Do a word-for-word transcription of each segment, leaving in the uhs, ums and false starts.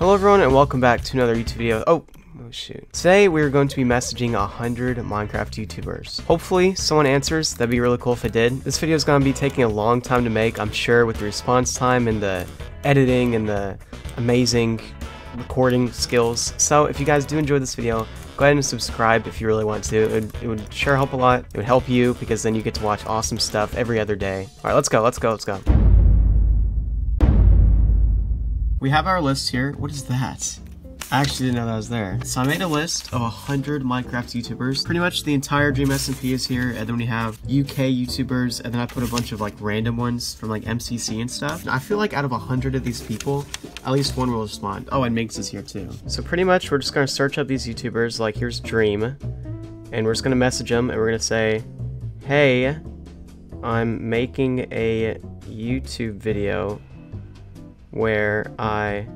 Hello everyone and welcome back to another YouTube video. Oh, oh shoot. Today we're going to be messaging one hundred Minecraft YouTubers. Hopefully someone answers. That'd be really cool if it did. This video is going to be taking a long time to make, I'm sure, with the response time and the editing and the amazing recording skills. So if you guys do enjoy this video, go ahead and subscribe if you really want to. It would, it would sure help a lot. It would help you because then you get to watch awesome stuff every other day. Alright, let's go, let's go, let's go. We have our list here. What is that? I actually didn't know that was there. So I made a list of one hundred Minecraft YouTubers. Pretty much the entire Dream S M P is here, and then we have U K YouTubers, and then I put a bunch of like random ones from like M C C and stuff. And I feel like out of one hundred of these people, at least one will respond. Oh, and Minx is here too. So pretty much we're just gonna search up these YouTubers, like here's Dream, and we're just gonna message them, and we're gonna say, hey, I'm making a YouTube video where I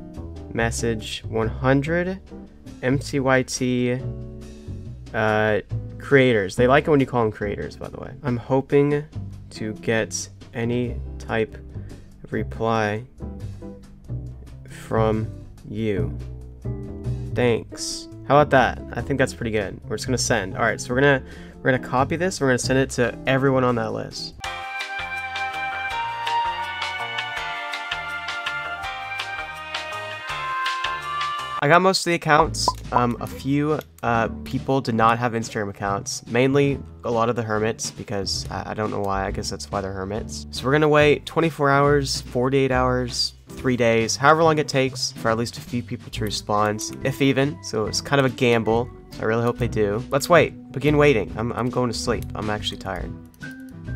message one hundred M C Y T uh, creators. They like it when you call them creators, by the way. I'm hoping to get any type of reply from you. Thanks. How about that? I think that's pretty good. We're just gonna send. All right, so we're gonna we're gonna copy this. We're gonna send it to everyone on that list. I got most of the accounts. Um, a few uh, people did not have Instagram accounts, mainly a lot of the hermits, because I, I don't know why, I guess that's why they're hermits. So we're gonna wait twenty-four hours, forty-eight hours, three days, however long it takes for at least a few people to respond, if even. So it's kind of a gamble. I really hope they do. Let's wait, begin waiting. I'm, I'm going to sleep, I'm actually tired.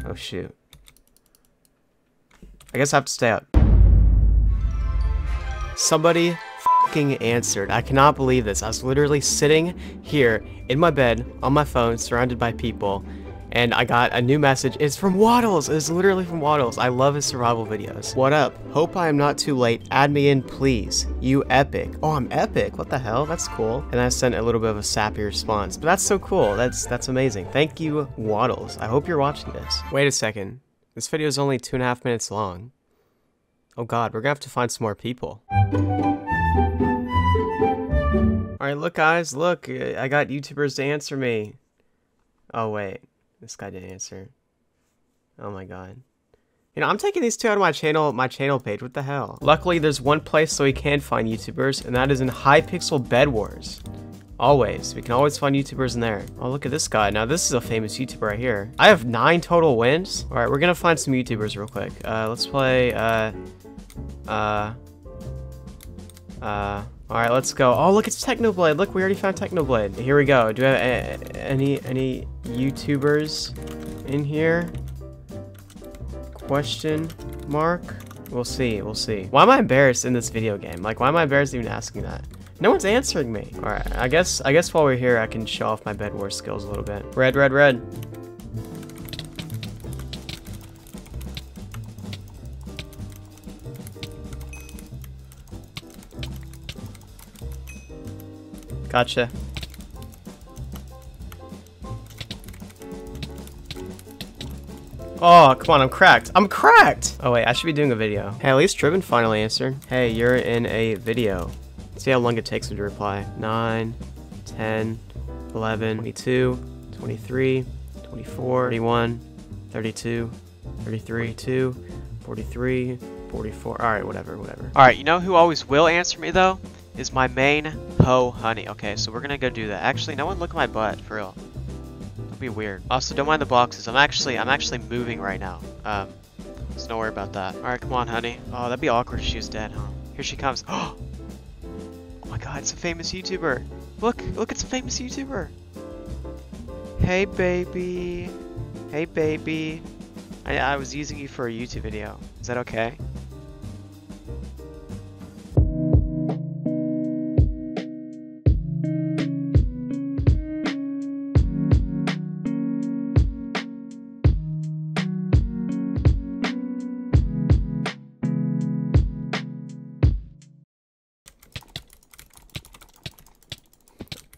Oh shoot. I guess I have to stay up. Somebody answered. I cannot believe this. I was literally sitting here in my bed on my phone surrounded by people, and I got a new message. It's from Waddles. It's literally from Waddles. I love his survival videos. What up? Hope I am not too late. Add me in, please. You epic. Oh, I'm epic. What the hell? That's cool. And I sent a little bit of a sappy response, but that's so cool. That's that's amazing. Thank you, Waddles. I hope you're watching this. Wait a second. This video is only two and a half minutes long. Oh God, we're gonna have to find some more people. Alright, look guys, look, I got YouTubers to answer me. Oh wait, this guy didn't answer. Oh my god. You know, I'm taking these two out of my channel, my channel page, what the hell? Luckily, there's one place so we can find YouTubers, and that is in Hypixel Bed Wars. Always, we can always find YouTubers in there. Oh, look at this guy. Now this is a famous YouTuber right here. I have nine total wins. Alright, we're gonna find some YouTubers real quick. Uh, let's play, uh, uh, uh, alright, let's go. Oh, look, it's Technoblade. Look, we already found Technoblade. Here we go. Do we have a any any YouTubers in here? Question mark? We'll see, we'll see. Why am I embarrassed in this video game? Like, why am I embarrassed even asking that? No one's answering me. Alright, I guess I guess while we're here, I can show off my Bed Wars skills a little bit. Red, red, red. Gotcha. Oh, come on, I'm cracked. I'm cracked! Oh wait, I should be doing a video. Hey, at least Triven finally answered. Hey, you're in a video. Let's see how long it takes me to reply. nine, ten, eleven, twenty-two, twenty-three, twenty-four, thirty-one, thirty-two, thirty-three, forty-three, forty-four. Alright, whatever, whatever. Alright, you know who always will answer me though? Is my main ho honey. Okay, so we're gonna go do that. Actually, no one look at my butt, for real. That'd be weird. Also, don't mind the boxes. I'm actually I'm actually moving right now. Um, so don't worry about that. Alright, come on, honey. Oh, that'd be awkward if she was dead, huh? Here she comes. Oh my god, it's a famous YouTuber. Look, look, it's a famous YouTuber. Hey baby. Hey baby. I I was using you for a YouTube video. Is that okay?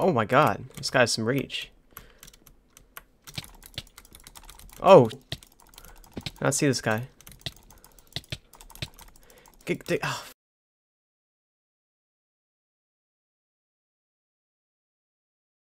Oh my god, this guy has some reach. Oh! I see this guy. Get, get, oh,